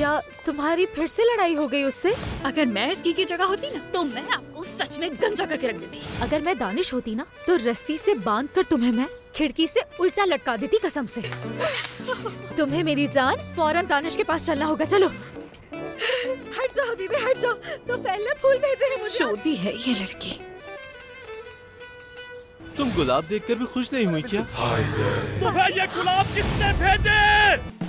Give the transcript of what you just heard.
क्या तुम्हारी फिर से लड़ाई हो गई उससे? अगर मैं इसकी की जगह होती ना तो मैं आपको सच में गंजा करके रख देती। अगर मैं दानिश होती ना तो रस्सी से बांध कर तुम्हें मैं खिड़की से उल्टा लटका देती कसम से। तुम्हें मेरी जान, फौरन दानिश के पास चलना होगा। चलो हट जाओ हबीबे, हट जाओ। तो पहले फूल भेजे हैं मुझे। शोधी है ये लड़की। तुम गुलाब देखकर भी खुश नहीं हुई क्या? तुम्हें ये गुलाब किसने भेजे?